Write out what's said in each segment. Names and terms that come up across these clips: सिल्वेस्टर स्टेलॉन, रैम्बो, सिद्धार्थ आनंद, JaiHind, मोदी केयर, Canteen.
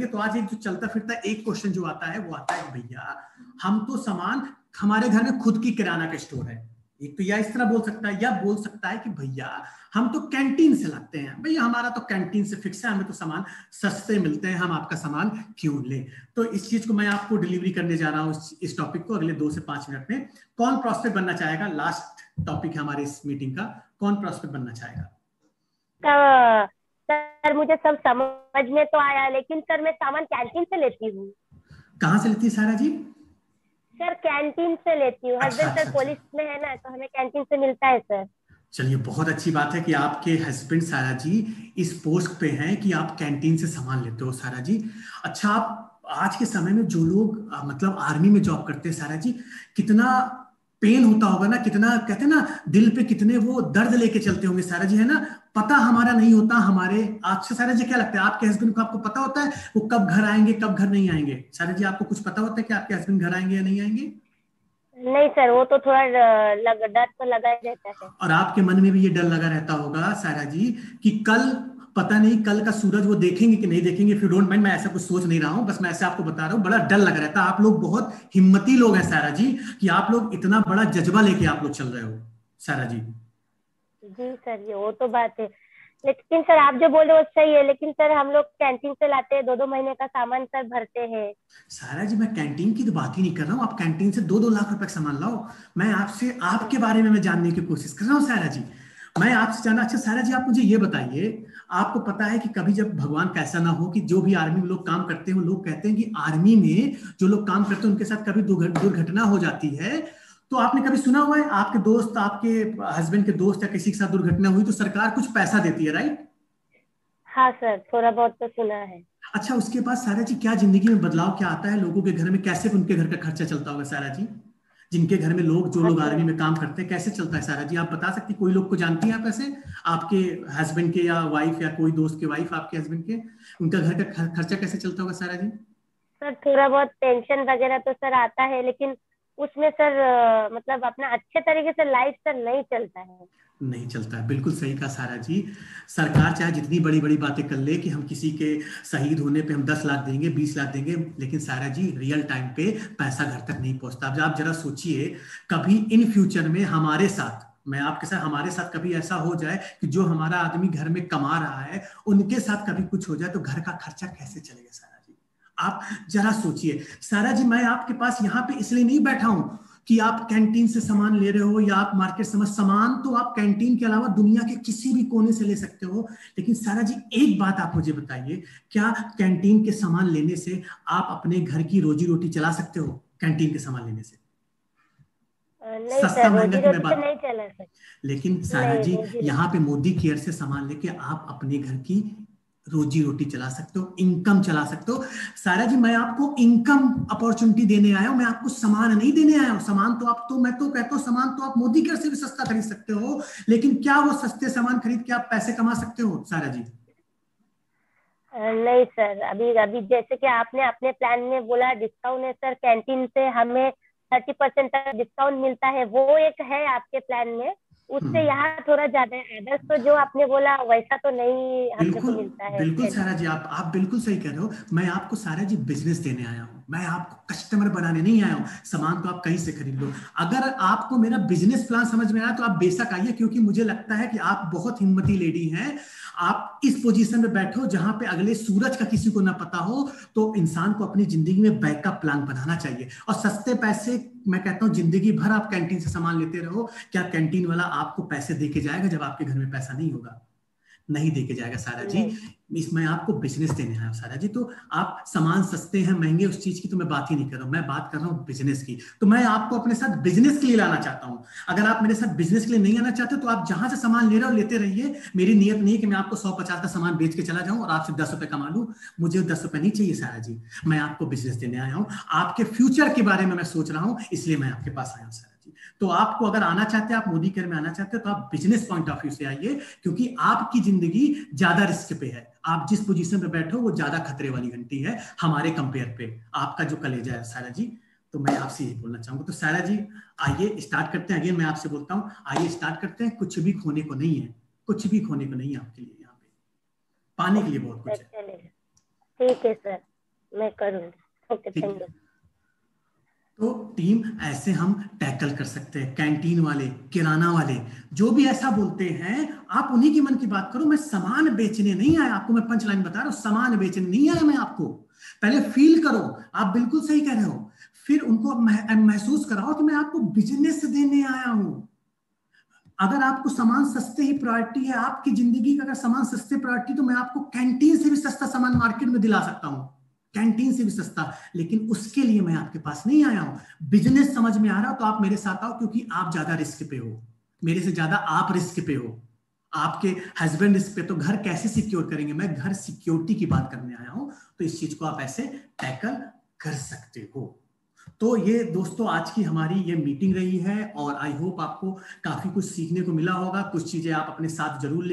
करेंगे। तो आज एक जो चलता फिरता एक क्वेश्चन जो आता है वो आता है, भैया हम तो सामान हमारे घर में खुद की किराना का स्टोर है, एक तो या इस तरह बोल सकता है या बोल सकता है कि भैया हम तो कैंटीन से लाते हैं, भैया हमारा तो कैंटीन से फिक्स है, हमें तो सामान सस्ते मिलते हैं, हम आपका सामान क्यों लें। तो इस चीज को मैं आपको डिलीवरी करने जा रहा हूँ, इस टॉपिक को अगले 2 से 5 मिनट में। कौन प्रोस्पेक्ट बनना चाहेगा? लास्ट टॉपिक है हमारे इस मीटिंग का, कौन प्रोस्पेक्ट बनना चाहेगा? सर मुझे सब समझ में तो आया, लेकिन सर मैं सामान कैंटीन से लेती हूँ। कहाँ से लेती है सारा जी? सर कैंटीन से लेती हूँ, हस्बैंड सर पुलिस में है ना, तो हमें कैंटीन से मिलता है सर। चलिए बहुत अच्छी बात है कि आपके हस्बैंड सारा जी इस पोस्ट पे हैं कि आप कैंटीन से सामान लेते हो सारा जी। अच्छा, आप आज के समय में जो लोग मतलब आर्मी में जॉब करते हैं सारा जी, कितना पेन होता होगा ना, कितना कहते हैं ना दिल पे कितने वो दर्द लेके चलते होंगे सारा जी, है ना, पता हमारा नहीं होता हमारे। आपसे सारा जी क्या लगता है आपके हस्बैंड को, आपको पता होता है वो कब घर आएंगे कब घर नहीं आएंगे? सारा जी आपको कुछ पता होता है कि आपके हस्बैंड घर आएंगे या नहीं आएंगे? नहीं सर, वो तो थोड़ा डर तो लगा रहता है। और आपके मन में भी ये डर लगा रहता होगा सारा जी कि कल पता नहीं कल का सूरज वो देखेंगे कि नहीं देखेंगे। इफ यू डोंट माइंड, मैं ऐसा कुछ सोच नहीं रहा हूँ, बस मैं ऐसे आपको बता रहा हूँ, बड़ा डर लग रहा था। आप लोग बहुत हिम्मती लोग हैं सारा जी कि आप लोग इतना बड़ा जज्बा लेके आप लोग चल रहे हो सारा जी। जी सर, ये वो तो बात है, लेकिन सर आप जो बोल रहे हो सही है, लेकिन सर हम लोग कैंटीन से लाते हैं, 2-2 महीने का सामान सर भरते हैं। सारा जी मैं कैंटीन की तो बात ही नहीं कर रहा हूँ, आप कैंटीन से 2-2 लाख रुपए का सामान लाओ, मैं आपसे आपके बारे में जानने की कोशिश कर रहा हूँ सारा जी, मैं आपसे जाना। अच्छा सारा जी आप मुझे ये बताइए, आपको पता है कि कभी जब भगवान कैसा ना हो कि जो भी आर्मी में लोग काम करते हैं, लोग कहते हैं कि आर्मी में जो लोग काम करते हैं उनके साथ कभी दुर्घटना हो जाती है, तो आपने कभी सुना हुआ है आपके दोस्त, आपके हस्बैंड के दोस्त या किसी के साथ दुर्घटना हुई तो सरकार कुछ पैसा देती है, राइट? हाँ सर, थोड़ा बहुत तो सुना है। अच्छा उसके बाद सारा जी क्या जिंदगी में बदलाव क्या आता है लोगों के घर में, कैसे उनके घर का खर्चा चलता होगा सारा जी, जिनके घर में लोग जो लोग आर्मी में काम करते हैं, कैसे चलता है सारा जी? आप बता सकती, कोई लोग को जानती हैं आप ऐसे, आपके हस्बैंड के या वाइफ या कोई दोस्त के वाइफ आपके हस्बैंड के, उनका घर का खर्चा कैसे चलता होगा सारा जी? सर थोड़ा बहुत टेंशन वगैरह तो सर आता है, लेकिन उसमें सर मतलब अपना अच्छे तरीके से लाइफ सर नहीं चलता है। नहीं चलता है, बिल्कुल सही कहा सारा जी। सरकार चाहे जितनी बड़ी बड़ी बातें कर ले कि हम किसी के शहीद होने पे हम 10 लाख देंगे 20 लाख देंगे, लेकिन सारा जी रियल टाइम पे पैसा घर तक नहीं पहुंचता। अब आप जरा सोचिए कभी इन फ्यूचर में हमारे साथ, मैं आपके साथ, हमारे साथ कभी ऐसा हो जाए कि जो हमारा आदमी घर में कमा रहा है उनके साथ कभी कुछ हो जाए तो घर का खर्चा कैसे चलेगा सारा जी? आप जरा सोचिए सारा जी। मैं आपके पास यहाँ पे इसलिए नहीं बैठा हूँ कि आप कैंटीन से सामान ले रहे हो या आप मार्केट समझ, सामान तो आप कैंटीन के अलावा दुनिया के किसी भी कोने से ले सकते हो, लेकिन सारा जी एक बात आप मुझे बताइए, क्या कैंटीन के सामान लेने से आप अपने घर की रोजी रोटी चला सकते हो? कैंटीन के सामान लेने से नहीं सस्ता नहीं चला सकते, लेकिन सारा जी यहाँ पे मोदी केयर से सामान लेके आप अपने घर की रोजी रोटी चला सकते हो, इनकम चला सकते हो। सारा जी मैं आपको इनकम अपॉर्चुनिटी देने आया हूँ, मैं आपको सामान नहीं देने आया हूँ। सामान तो आप, तो मैं तो कहता हूँ सामान तो आप मोदी केयर से भी सस्ता खरीद सकते हो, लेकिन क्या वो सस्ते सामान खरीद के आप पैसे कमा सकते हो सारा जी? नहीं सर, अभी अभी जैसे कि आपने अपने प्लान में बोला डिस्काउंट है सर, कैंटीन से हमें 30% तक डिस्काउंट मिलता है, वो एक है आपके प्लान में, उससे यहाँ थोड़ा ज्यादा है। आदर्श तो जो आपने बोला वैसा तो नहीं हमको मिलता है। बिल्कुल सारा जी, आप बिल्कुल सही कह रहे हो। मैं आपको सारा जी बिजनेस देने आया हूँ, मैं आपको कस्टमर बनाने नहीं आया हूँ। सामान तो आप कहीं से खरीद लो। अगर आपको मेरा बिजनेस प्लान समझ में आया तो आप बेशक आइए, क्योंकि मुझे लगता है कि आप बहुत हिम्मती लेडी हैं। आप इस पोजीशन में बैठो जहां पे अगले सूरज का किसी को ना पता हो। तो इंसान को अपनी जिंदगी में बैकअप प्लान बनाना चाहिए और सस्ते पैसे, मैं कहता हूँ जिंदगी भर आप कैंटीन से सामान लेते रहो, क्या कैंटीन वाला आपको पैसे दे के जाएगा? जब आपके घर में पैसा नहीं होगा नहीं देके जाएगा सारा जी। इसमें आपको बिजनेस देने हैं सारा जी। तो आप सामान सस्ते हैं महंगे उस चीज की तो मैं बात ही नहीं कर रहा हूँ, मैं बात कर रहा हूँ बिजनेस की। तो मैं आपको अपने साथ बिजनेस के लिए लाना चाहता हूँ। अगर आप मेरे साथ बिजनेस के लिए नहीं आना चाहते तो आप जहां से सामान ले रहे हो लेते रहिए। मेरी नीयत नहीं है कि मैं आपको 150 का सामान बेच के चला जाऊँ और आपसे 10 रुपए कमा लूँ। मुझे 10 रुपए नहीं चाहिए सारा जी, मैं आपको बिजनेस देने आया हूँ। आपके फ्यूचर के बारे में मैं सोच रहा हूँ, इसलिए मैं आपके पास आया हूँ सारा। तो आपको अगर आना चाहते हैं, आप मोदी केयर में आना चाहते हो तो आप बिजनेस पॉइंट ऑफ व्यू से आइए, क्योंकि आपकी जिंदगी ज्यादा रिस्क पे है। आप जिस पोजीशन पे बैठो वो ज्यादा खतरे वाली घंटी है हमारे कंपेयर पे। आपका जो कलेजा है सारा जी, तो मैं आपसे यही बोलना चाहूंगा। तो सारा जी आइए स्टार्ट करते हैं। अगेन मैं आपसे बोलता हूँ आइए स्टार्ट करते हैं। कुछ भी खोने को नहीं है, कुछ भी खोने को नहीं है आपके लिए। यहाँ पे पाने के लिए बहुत कुछ है। ठीक है सर। मैं करूँगी। Okay, thank you. तो टीम ऐसे हम टैकल कर सकते हैं, कैंटीन वाले, किराना वाले, जो भी ऐसा बोलते हैं आप उन्हीं की मन की बात करो। मैं सामान बेचने नहीं आया, आपको मैं पंच लाइन बता रहा हूँ, सामान बेचने नहीं आया मैं आपको। पहले फील करो, आप बिल्कुल सही कह रहे हो, फिर उनको महसूस कराओ कि मैं आपको बिजनेस देने आया हूँ। अगर आपको सामान सस्ते ही प्रायोरिटी है, आपकी जिंदगी का अगर सामान सस्ते प्रायोरिटी, तो मैं आपको कैंटीन से भी सस्ता सामान मार्केट में दिला सकता हूँ, कैंटीन से भी सस्ता, लेकिन उसके लिए मैं आपके पास नहीं आया हूं। बिजनेस समझ में आ रहा हो तो आप मेरे साथ आओ, क्योंकि आप ज्यादा रिस्क पे हो, मेरे से ज्यादा आप रिस्क पे हो, आपके हस्बैंड रिस्क पे, तो घर कैसे सिक्योर करेंगे, मैं घर सिक्योरिटी की बात करने आया हूं। तो इस चीज को आप ऐसे टैकल कर सकते हो। तो ये दोस्तों आज की हमारी ये मीटिंग रही है, और आई होप आपको काफी कुछ सीखने को मिला होगा। कुछ चीजें आप अपने साथ जरूर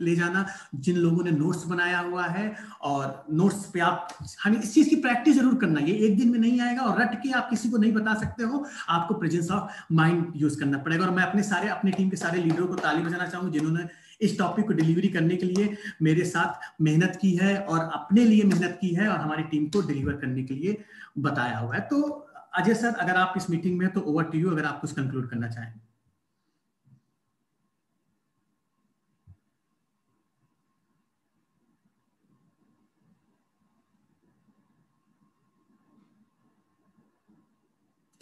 ले जाना, जिन लोगों ने नोट्स बनाया हुआ है, और नोट्स पे आप हमें इस चीज की प्रैक्टिस जरूर करना। ये एक दिन में नहीं आएगा, और रट के आप किसी को नहीं बता सकते हो, आपको प्रेजेंस ऑफ माइंड यूज करना पड़ेगा। और मैं अपनी टीम के सारे लीडरों को ताली बजाना चाहूंगा, जिन्होंने इस टॉपिक को डिलीवरी करने के लिए मेरे साथ मेहनत की है, और अपने लिए मेहनत की है, और हमारी टीम को डिलीवर करने के लिए बताया हुआ है। तो अजय सर, अगर आप इस मीटिंग में, तो ओवर टू यू, अगर आप कुछ कंक्लूड करना चाहें।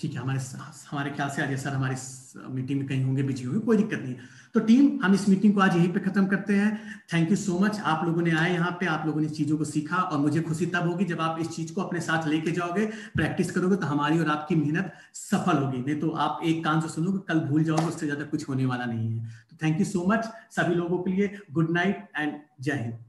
ठीक है, हमारे ख्याल से अजय सर हमारी मीटिंग में कहीं होंगे, बिजी होंगे, कोई दिक्कत नहीं है। तो टीम, हम इस मीटिंग को आज यहीं पे खत्म करते हैं। थैंक यू सो मच, आप लोगों ने आए यहाँ पे, आप लोगों ने चीज़ों को सीखा, और मुझे खुशी तब होगी जब आप इस चीज़ को अपने साथ लेके जाओगे, प्रैक्टिस करोगे, तो हमारी और आपकी मेहनत सफल होगी। नहीं तो आप एक कान से सुनोगे, कल भूल जाओगे, उससे ज़्यादा कुछ होने वाला नहीं है। तो थैंक यू सो मच सभी लोगों के लिए, गुड नाइट एंड जय हिंद।